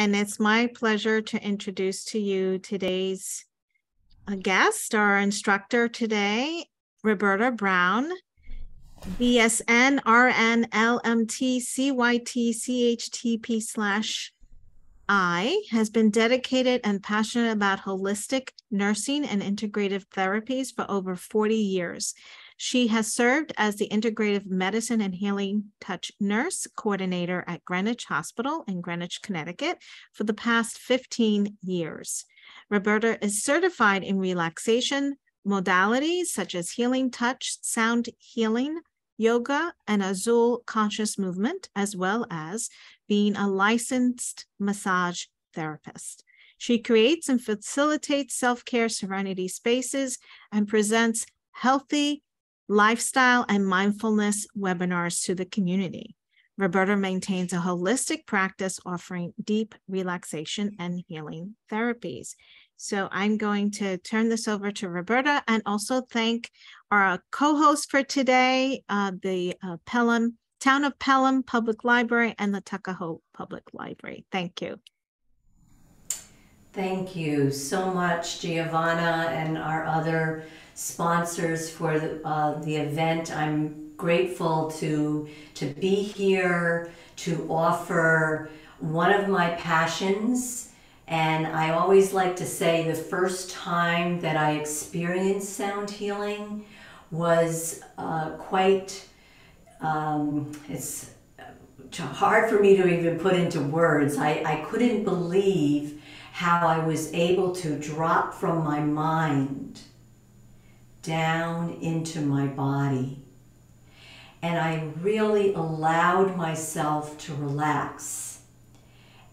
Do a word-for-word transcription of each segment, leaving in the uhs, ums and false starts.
And it's my pleasure to introduce to you today's guest, our instructor today, Roberta Brown, B S N, R N, L M T, C Y T, C H T P slash I, has been dedicated and passionate about holistic nursing and integrative therapies for over forty years. She has served as the Integrative Medicine and Healing Touch Nurse Coordinator at Greenwich Hospital in Greenwich, Connecticut for the past fifteen years. Roberta is certified in relaxation modalities such as Healing Touch, Sound Healing, Yoga, and Azul Conscious Movement, as well as being a licensed massage therapist. She creates and facilitates self-care serenity spaces and presents healthy lifestyle and mindfulness webinars to the community. Roberta maintains a holistic practice offering deep relaxation and healing therapies. So I'm going to turn this over to Roberta and also thank our co-host for today, uh, the uh, Pelham, Town of Pelham Public Library and the Tuckahoe Public Library. Thank you. Thank you so much, Giovanna, and our other sponsors for the, uh, the event. I'm grateful to, to be here to offer one of my passions. And I always like to say the first time that I experienced sound healing was uh, quite, um, it's hard for me to even put into words. I, I couldn't believe how I was able to drop from my mind down into my body. And I really allowed myself to relax.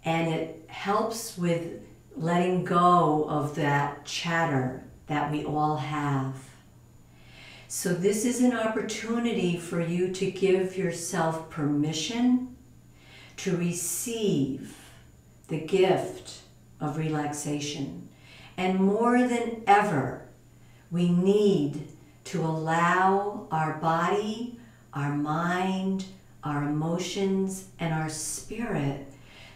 And it helps with letting go of that chatter that we all have. So this is an opportunity for you to give yourself permission to receive the gift of relaxation. And more than ever, we need to allow our body, our mind, our emotions, and our spirit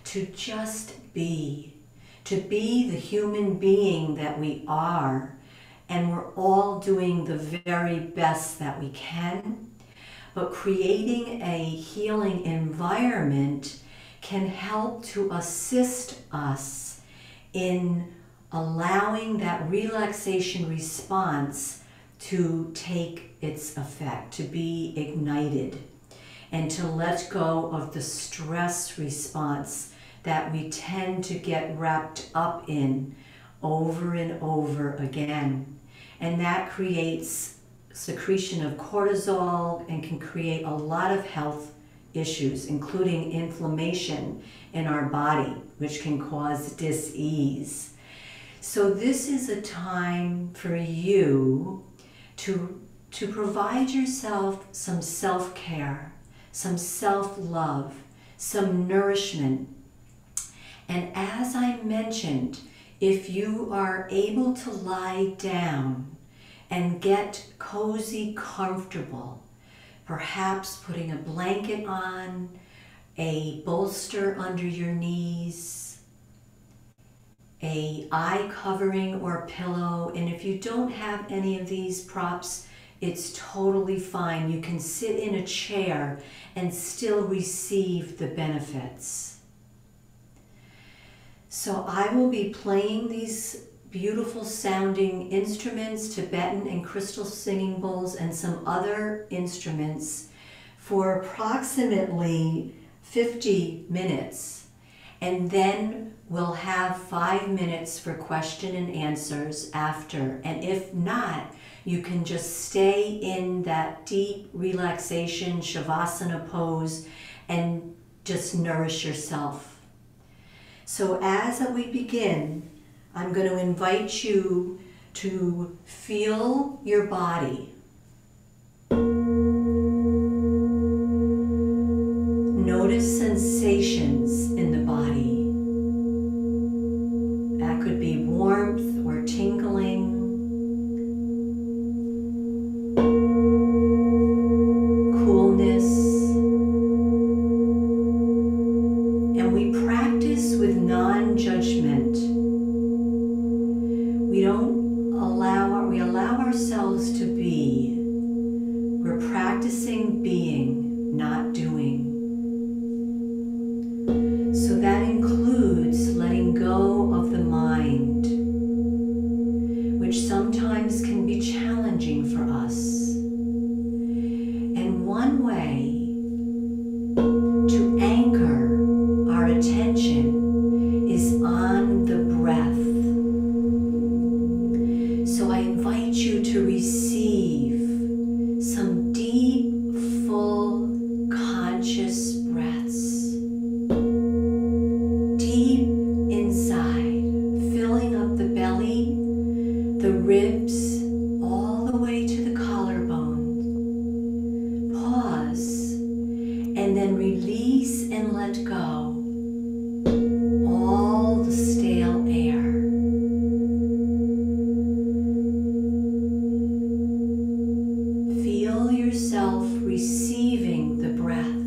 to just be, to be the human being that we are. And we're all doing the very best that we can, but creating a healing environment can help to assist us in allowing that relaxation response to take its effect, to be ignited, and to let go of the stress response that we tend to get wrapped up in over and over again. And that creates secretion of cortisol and can create a lot of health issues, including inflammation in our body, which can cause dis-ease. So this is a time for you to, to provide yourself some self-care, some self-love, some nourishment. And as I mentioned, if you are able to lie down and get cozy, comfortable, perhaps putting a blanket on, a bolster under your knees, a eye covering or pillow, and if you don't have any of these props, it's totally fine. You can sit in a chair and still receive the benefits. So I will be playing these beautiful sounding instruments, Tibetan and crystal singing bowls, and some other instruments for approximately fifty minutes. And then we'll have five minutes for question and answers after. And if not, you can just stay in that deep relaxation shavasana pose and just nourish yourself. So as we begin, I'm going to invite you to feel your body. Notice sensations in the body. That could be warmth or tingling. Coolness. And we practice with non-judgment. We don't allow, we allow ourselves to be. We're practicing being, not doing. So that includes letting go of the mind, which sometimes can be challenging for us. And one way to anchor our attention is on the breath. So I invite you to receive some deep, full, conscious breaths, deep inside, filling up the belly, the ribs, all the way to the collarbone. Pause, and then release and let go all the stale air. Feel yourself receiving the breath.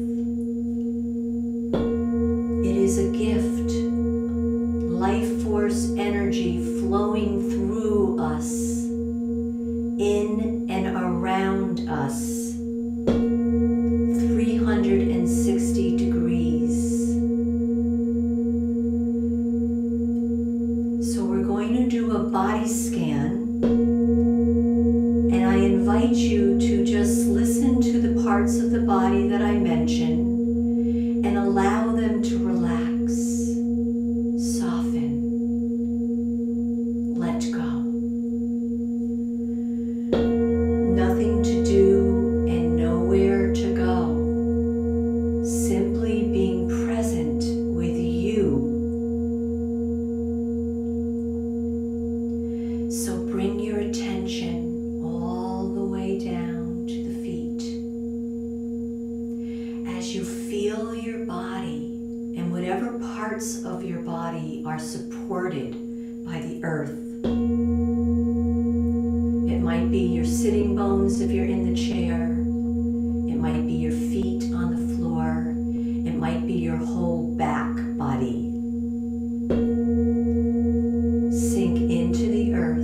It is a gift, life force energy flowing through us, in and around us, three hundred sixty degrees. So we're going to do a body scan. And I invite you to just listen to the parts of the body that I mentioned and allow them to relax, soften, let go. Nothing to do and nowhere to go. Simply being present with you. So bring your attention down to the feet. As you feel your body and whatever parts of your body are supported by the earth. It might be your sitting bones if you're in the chair. It might be your feet on the floor. It might be your whole back body. Sink into the earth.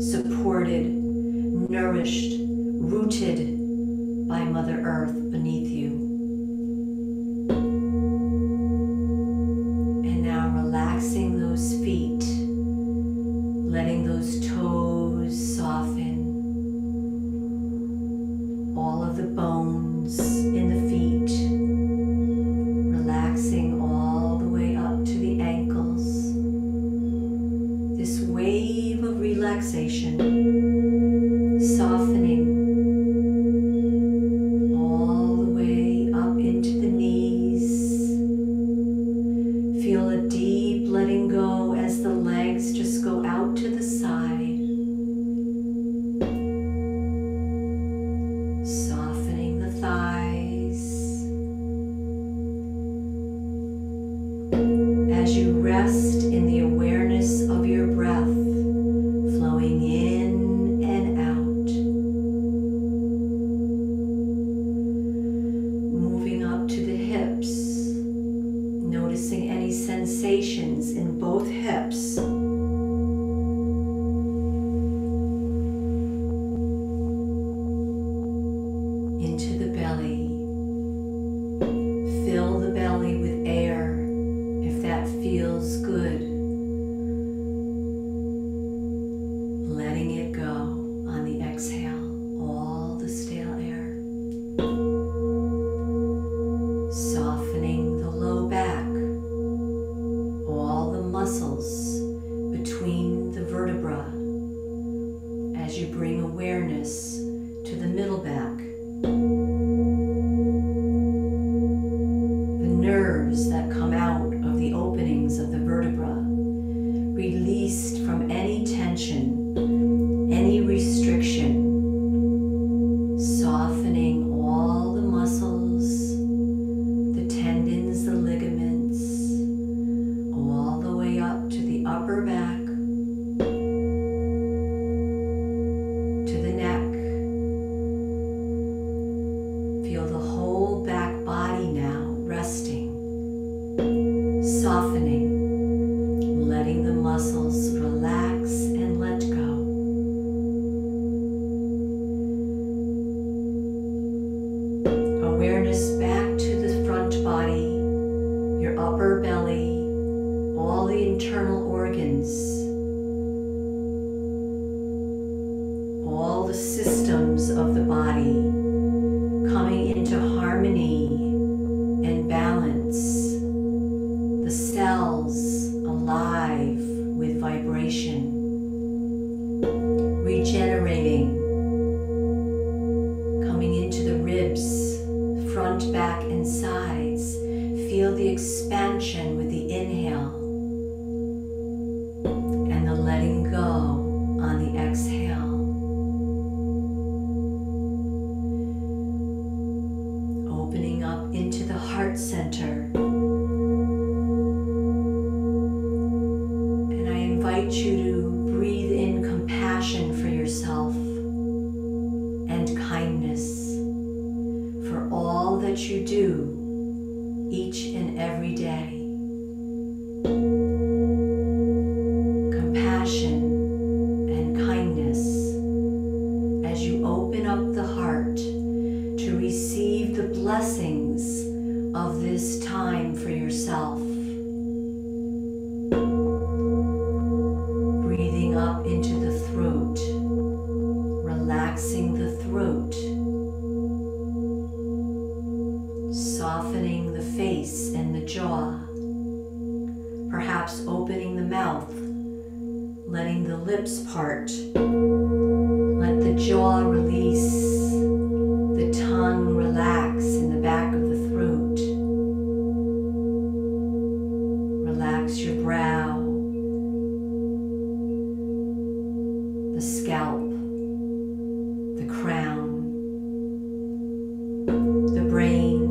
Supported, nourished, rooted by Mother Earth beneath you. And now relaxing those feet, letting those toes soften, all of the bones in the feet, relaxing all the way up to the ankles. This wave of relaxation, softening all the way up into the knees. Feel a deep letting go as the legs just go out to the side. Softening the thighs. As you rest in the awareness of your breath, flowing in and out, moving up to the hips, noticing any sensations in both hips, into the belly. Fill the belly with air if that feels good. Letting it go on the exhale, all the stale air. Softening the low back, all the muscles between the vertebra, as you bring awareness to the middle back, the nerves that come out of the openings of the vertebra, released from any tension, any restriction, softening all the muscles, the tendons, the ligaments, all the way up to the upper back, to the neck, resting, softening, letting the muscles relax and let go. Awareness back to the front body, your upper belly, all the internal organs, all the systems of the body coming into harmony and balance, the cells alive with vibration, regenerating, coming into the ribs, front, back, and sides. Feel the expansion with the inhale and the letting go on the exhale. Opening up into the heart center. And I invite you to breathe in compassion for yourself and kindness for all that you do each and every day. Compassion and kindness as you open up the heart to receive the blessings of this time for yourself. Breathing up into the throat, relaxing the throat, softening the face and the jaw, perhaps opening the mouth, letting the lips part, let the jaw release. The tongue relax in the back of the throat. Relax your brow, the scalp, the crown, the brain,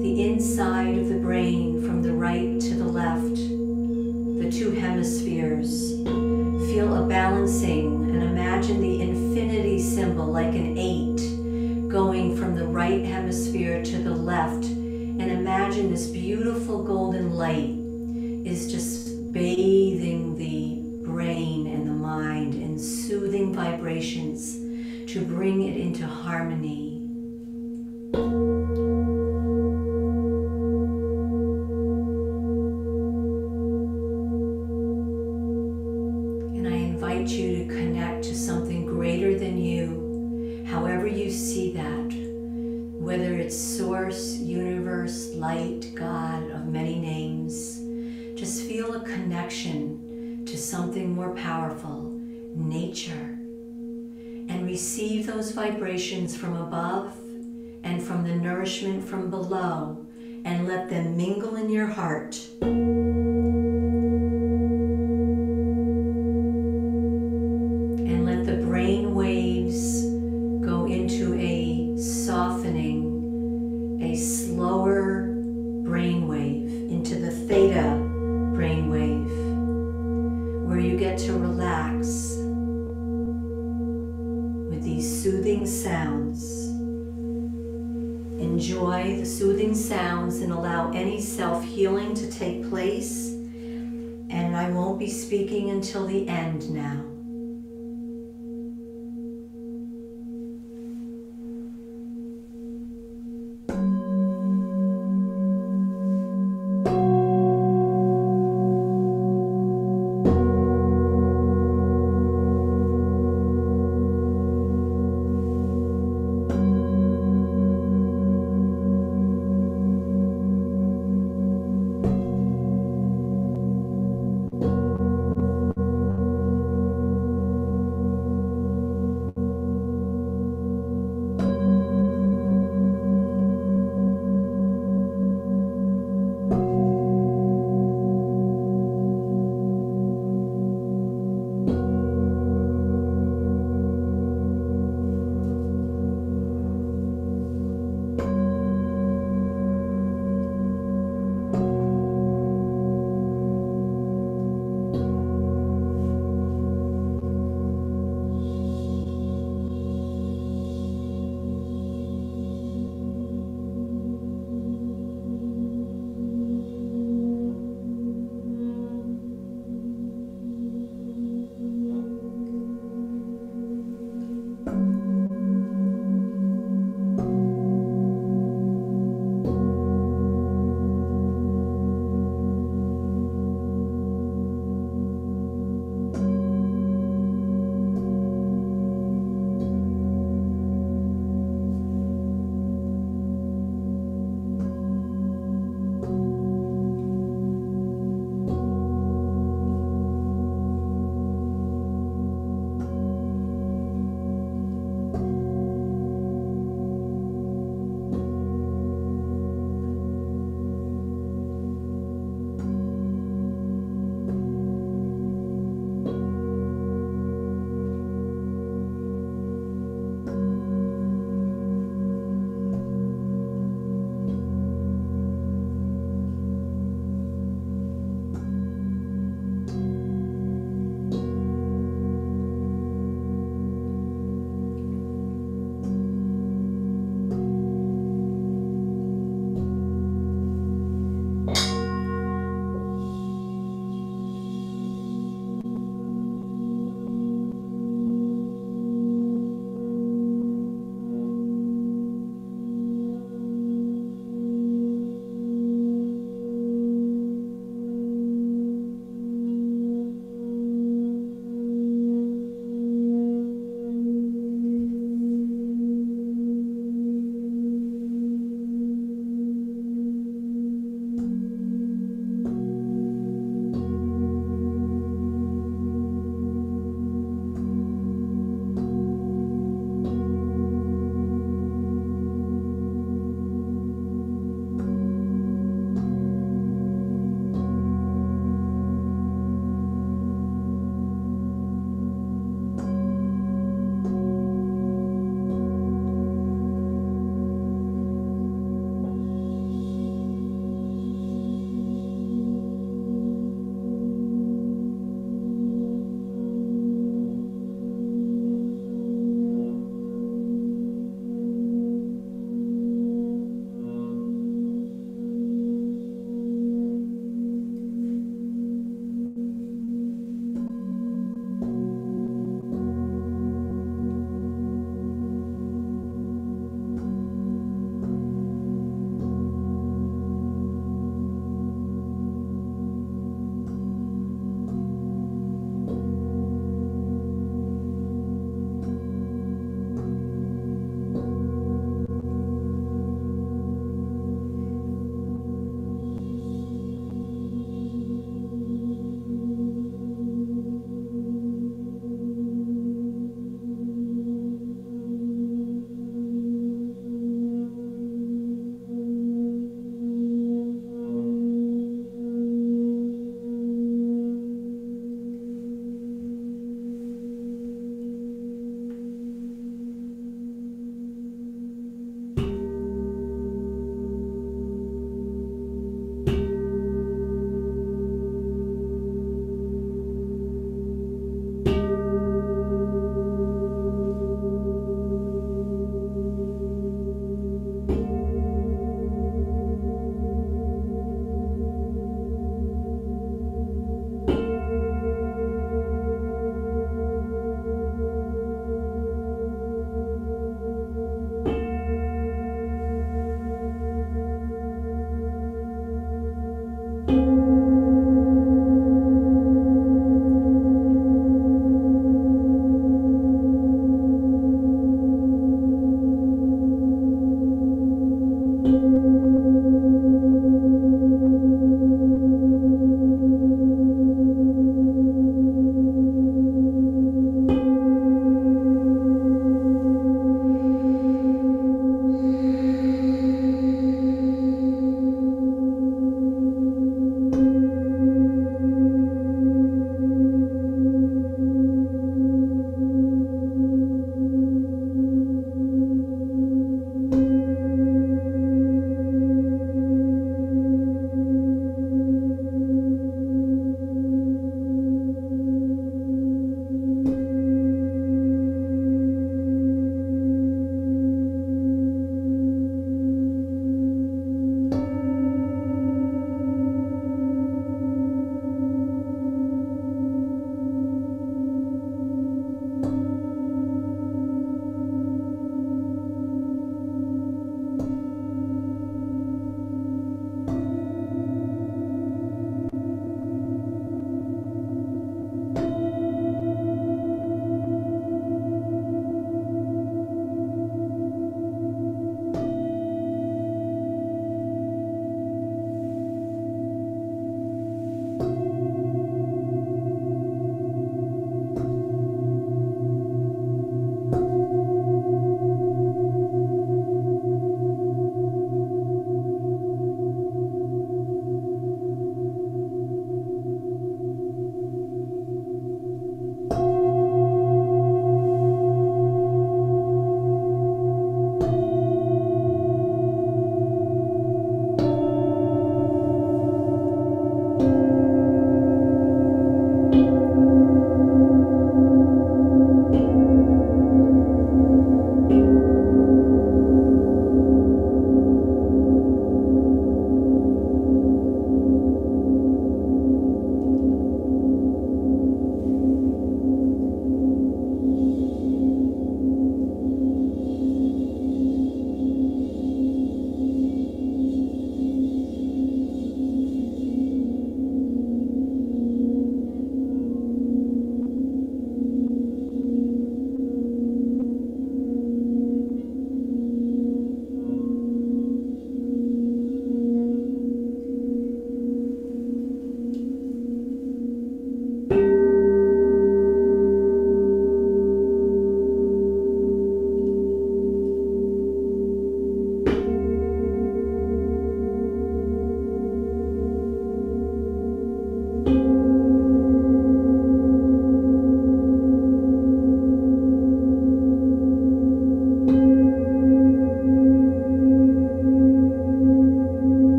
the inside of the brain from the right to the left, the two hemispheres. Feel a balancing and imagine the infinity symbol like an eight going from the right hemisphere to the left, and imagine this beautiful golden light is just bathing the brain and the mind in soothing vibrations to bring it into harmony. You to connect to something greater than you, however you see that, whether it's source, universe, light, God of many names. Just feel a connection to something more powerful, nature, and receive those vibrations from above and from the nourishment from below, and let them mingle in your heart. Enjoy the soothing sounds and allow any self-healing to take place. And I won't be speaking until the end now.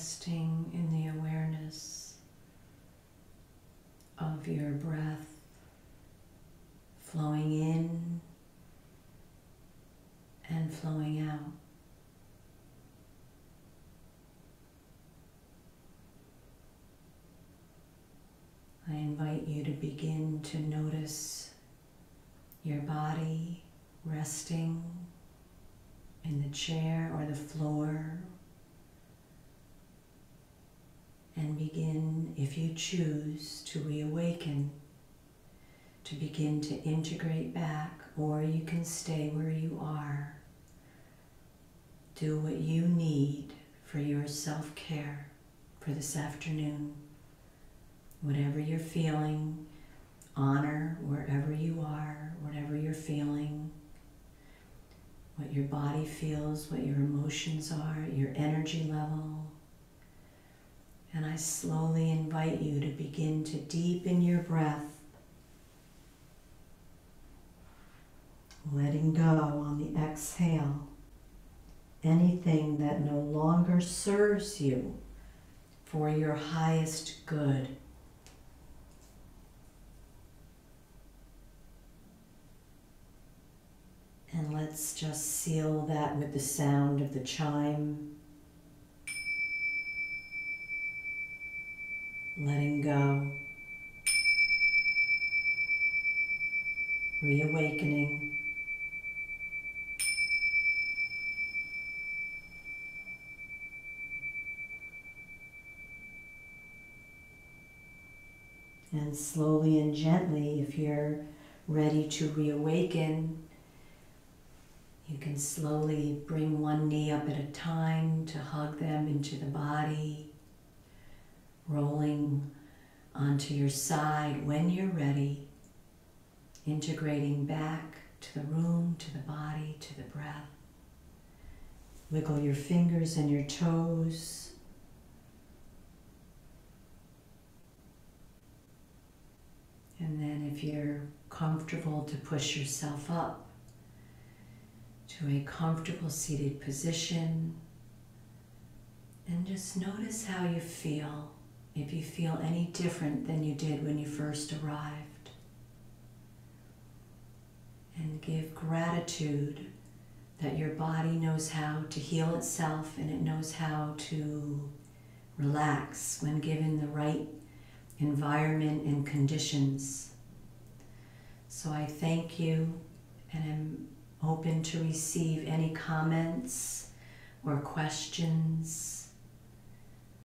resting in the awareness of your breath flowing in and flowing out. I invite you to begin to notice your body resting in the chair or the floor, and begin, if you choose, to reawaken, to begin to integrate back, or you can stay where you are. Do what you need for your self-care for this afternoon. Whatever you're feeling, honor wherever you are, whatever you're feeling, what your body feels, what your emotions are, your energy level. And I slowly invite you to begin to deepen your breath, letting go on the exhale, anything that no longer serves you for your highest good. And let's just seal that with the sound of the chime. Letting go. Reawakening. And slowly and gently, if you're ready to reawaken, you can slowly bring one knee up at a time to hug them into the body, rolling onto your side when you're ready, integrating back to the room, to the body, to the breath. Wiggle your fingers and your toes. And then if you're comfortable, to push yourself up to a comfortable seated position, and just notice how you feel, if you feel any different than you did when you first arrived. And give gratitude that your body knows how to heal itself, and it knows how to relax when given the right environment and conditions. So I thank you, and I'm open to receive any comments or questions